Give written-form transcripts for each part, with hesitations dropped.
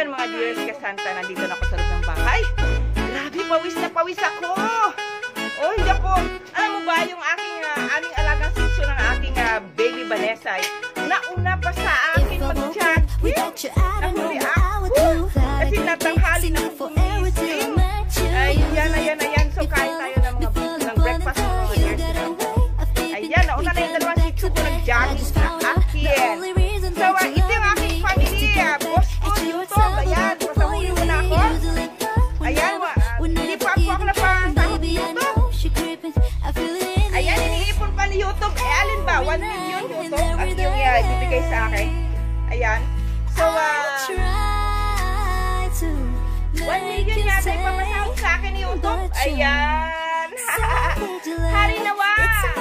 Ayan mga viewers Kasanta, nandito na ako sa loob ng bahay. Grabe, pawis na pawis ako. Oh, hindi po. Alam mo ba yung aking, aming alagang sitso ng aking baby Vanessa, nauna pa sa akin mag-chat. Nakuli ako. Kasi natanghali na ako gumising. Ayan. So, kain tayo ng mga ng breakfast ng mga years ago. Ayan, nauna na yung dalawang sitso ko nag-jogging sa akin. So, ito yung aking family. Boss ko, YouTube. Ayan, pasahuli mo na ako. Ayan, hindi pa ako napasahod YouTube. Ayan, iniipon pa ni YouTube. Eh, alin ba? 1 million YouTube at yung ibibigay sa akin. Ayan. So, 1 million yata yung papasahod sa akin ni YouTube. Ayan. Hari nawa. Aking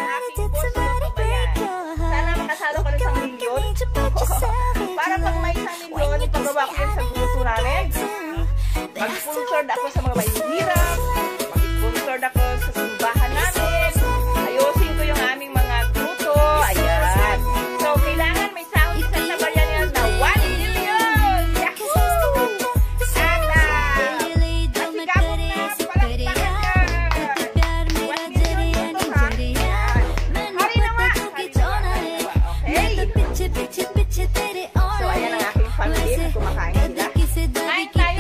boss YouTube ba yan? Sana makasalo ko ng 1 million. Para pag may 1 million, pagbaba ko yan sa gusto namin. Mag-sponsored ako sa mga mahihirap. Mag-sponsored ako sa simbahan namin. Ayosin ko yung aming mga grupo. Ayan. So, kailangan may sound sa sabayan yan na 1 million. Yahoo! At masigabot na palakpakan ka. 1 million ito ha. Ayan. Hari nawa. Okay. So, ayan ang aking family. Kumakain sila. Kain tayo.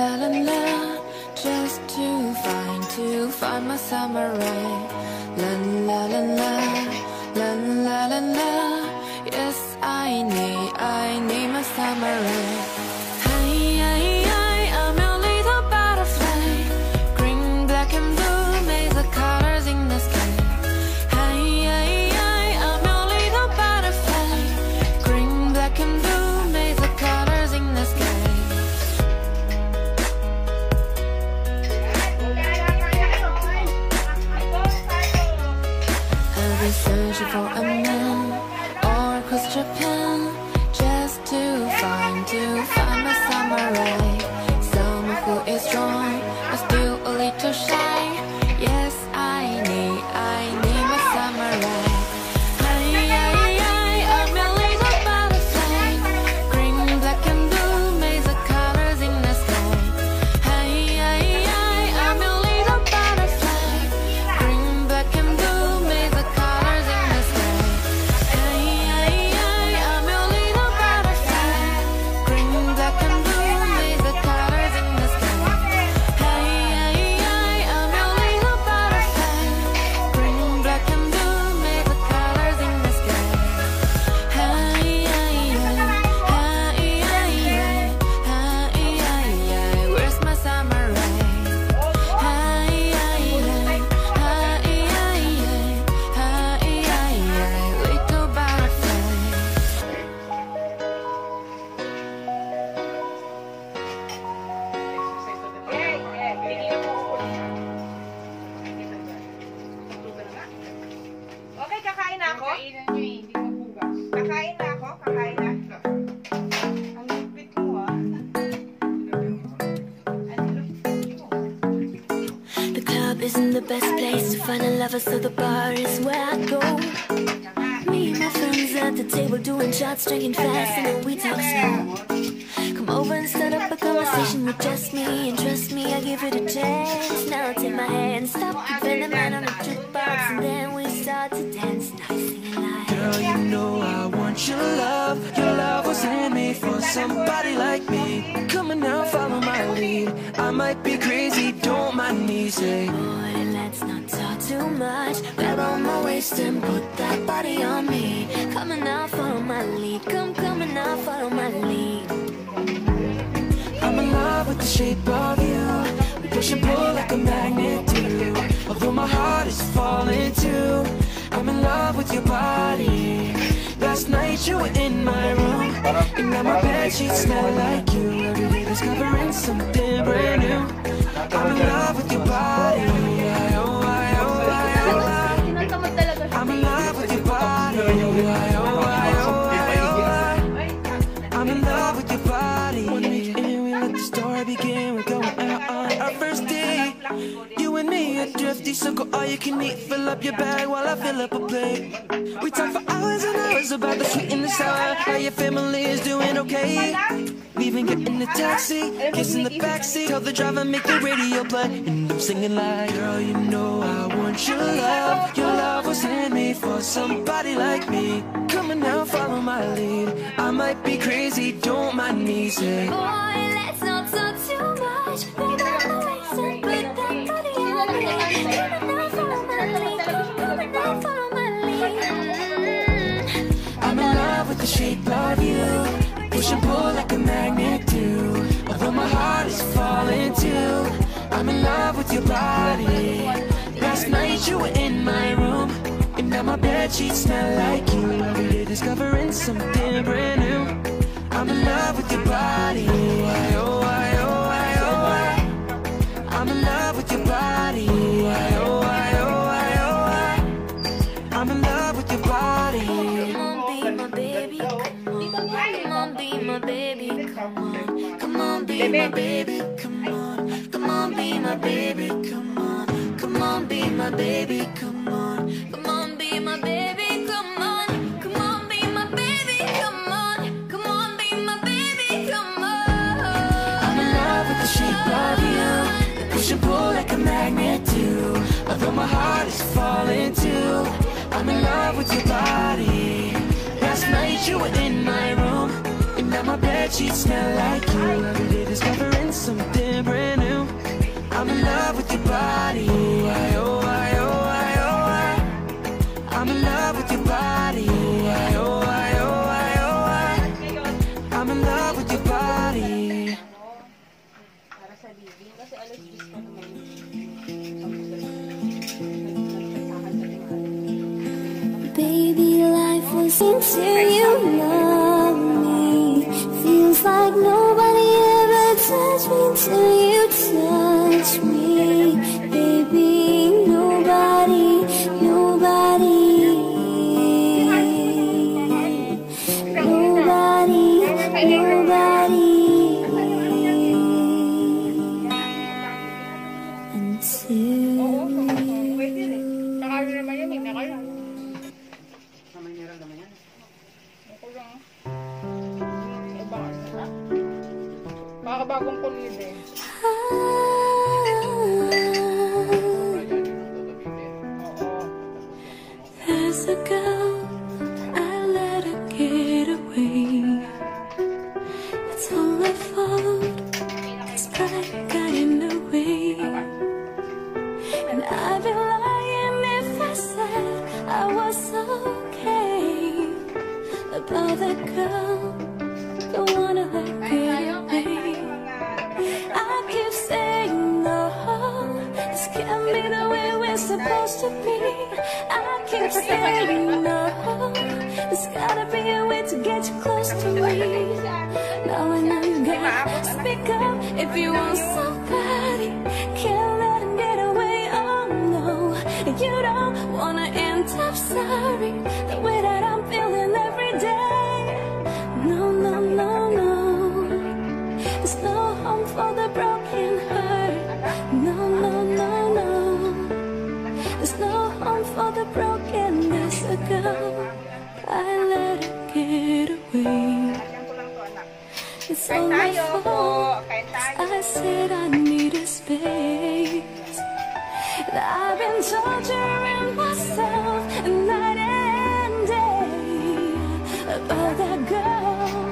la la la, just to find my summer rain. La la la la, la la la la. Yes, I need my summer rain. Hey, hey, hey, I'm your little butterfly. Green, black, and blue made the colors in the sky. Hey, hey, hey, I'm your little butterfly. Green, black, and blue made the colors in the sky. Searching for a man all across Japan, just to find my samurai. Someone who is strong but still a little shy. Yes, I need my samurai. The club isn't the best place to find a lover, so the bar is where I go. Me and my friends at the table doing shots, drinking fast, and then we talk slow. Come over and start up a conversation with just me, and trust me, I give it a chance. Now I'll take my hand, stop keeping the man on the jukebox, and then we start to dance. Girl, you know I want your love was handmade for somebody like me. Come on now, follow my lead. I might be crazy, don't mind me, say. Boy, let's not talk too much. Grab on my waist and put that body on me. Come on now, follow my lead. Come on now, follow my lead. I'm in love with the shape of you. We push and pull like a magnet do. Although my heart is falling too, I'm in love with your body. Last night you were in my room, and now my bed sheets smell like you. Every day discovering something brand new. I'm in love with your body. Oh, oh, I'm in love with your body. Oh, I'm in love with your body. One weekend we let the story begin. We're going out on our first date. You and me are thrifty, so go all you can eat. Fill up your bag while I fill up a plate. We talk for hours and hours about the sweet and the sour, how your family is doing okay. Leaving, getting the taxi, kissing the backseat. Tell the driver, make the radio play, and I'm singing like, girl, you know I want your love. Your love was handmade for somebody like me. Come on now, follow my lead. I might be crazy, don't mind me, say. Boy, let's not talk too much. Grab on my waist and put that body on me. Come on now, follow my lead. Come on now, follow my lead. I'm in love with the shape of you. Push and pull like a magnet do. Although my heart is falling too, I'm in love with your body. Last night you were in my room, and now my bed sheets smell like you. Every day discovering something brand new. I'm in love with your body. Oh, I, oh, I, oh, I. I'm in love with your body. Oh, I, oh, I, oh, I. I'm in love with your body. Come on, be my baby. Come on, be my baby, come on. Come on, be my baby, come on. Come on, be my baby, come on. Come on, be my baby, come on. Come on, be my baby, come on. Come on, be my baby, come on. Come on, be my baby, come on. I'm in love with the shape of you. You push and pull like a magnet do. Although my heart is falling too, I'm in love with your body. Last night you were in my room, and now my bed sheets smell like you. Every day discovering something brand new. I'm in love with your body. Ooh, I, oh, I, oh, I, oh, I. I'm in love with your body. Ooh, I, oh, I, oh, I, oh, I. I'm in love with your body. Baby, life will seem to you love me. Feels like nobody ever touched me till you touch me. Baby, nobody, nobody, nobody, nobody until you. Bagong kulit eh. As a girl, I let her get away. It's all my fault. This pride got in the way. And I'd be lying if I said I was okay. About that girl, don't wanna let her get away. Can't be the way we're supposed to be. I keep saying no. There's gotta be a way to get you close to me. Now I know you gotta speak up if you want somebody. Can't let him get away, oh no. You don't wanna end up sorry. The way that I'm feeling every day. No, no, no, no. There's no home for the broken heart. No, no, no. No home for the broken. As a girl, I let her get away. It's all my fault. I said I need a space. I've been torturing myself night and day about that girl,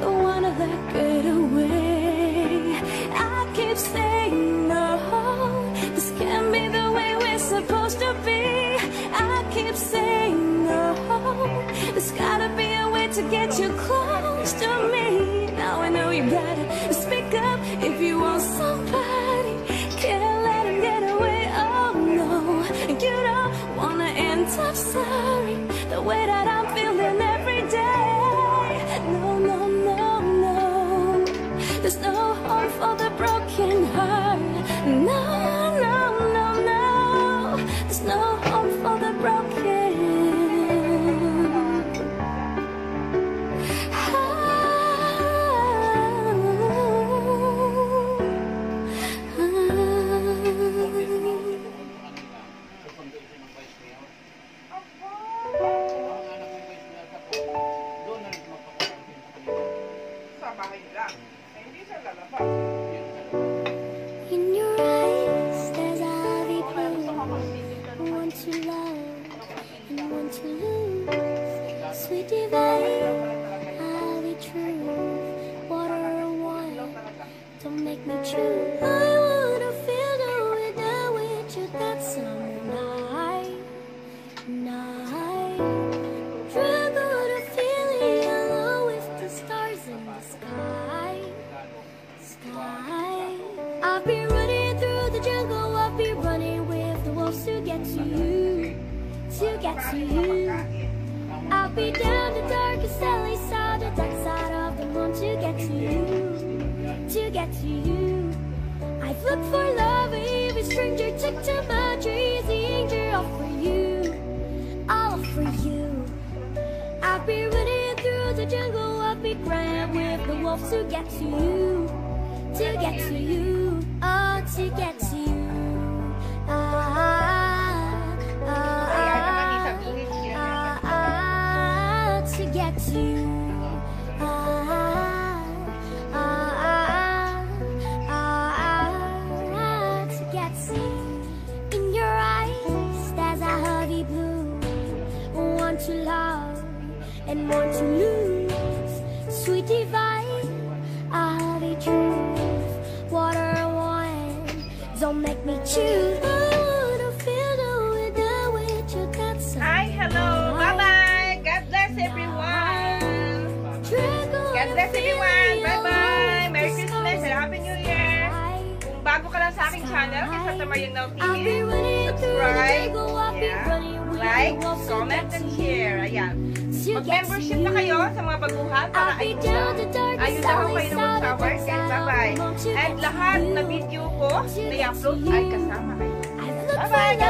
the one that let get away. I keep saying no. This can't be the way we're supposed to be. I keep saying no. There's gotta be a way to get you close to me. Now I know you gotta speak up if you want somebody. Can't let him get away, oh no. You don't wanna end up sorry. The way that I'm feeling every day. No, no, no, no. There's no hope for the broken heart. No. No hope for the broken. In your eyes, there's all the blue. Want to love and want to lose. Sweet divine, all the truth. Water or wine, don't make me choose. I wanna feel the way that with you. That's so nice, nice. Struggle to feel it alone with the stars in the sky, sky. I've been running through the jungle. I've been running with the wolves to get to you, to get to you. I'll be down the darkest alley, saw the dark side of the moon to get to you, to get to you. I've looked for love, every stranger took to my trees, the angel all for you, all for you. I'll be running through the jungle, I'll be crying with the wolves to get to you, to get to you, oh, to get to you. To get to you, to get to you. In your eyes, there's a heavy blue. Want to love and want to lose. Sweet divine, I'll be true. Don't make me choose. Hi, hello, bye bye. God bless everyone. God bless everyone. Bye bye. Merry Christmas and Happy New Year. Kung bago ka lang sa aking channel, kaysa sa Marianel TV, subscribe, like, comment, and share. Ayan. Mag-membership na kayo sa mga baguhan para ayun lang kayo ng mag-shower. Bye-bye. And lahat na video ko na i-upload ay kasama kayo. Bye-bye.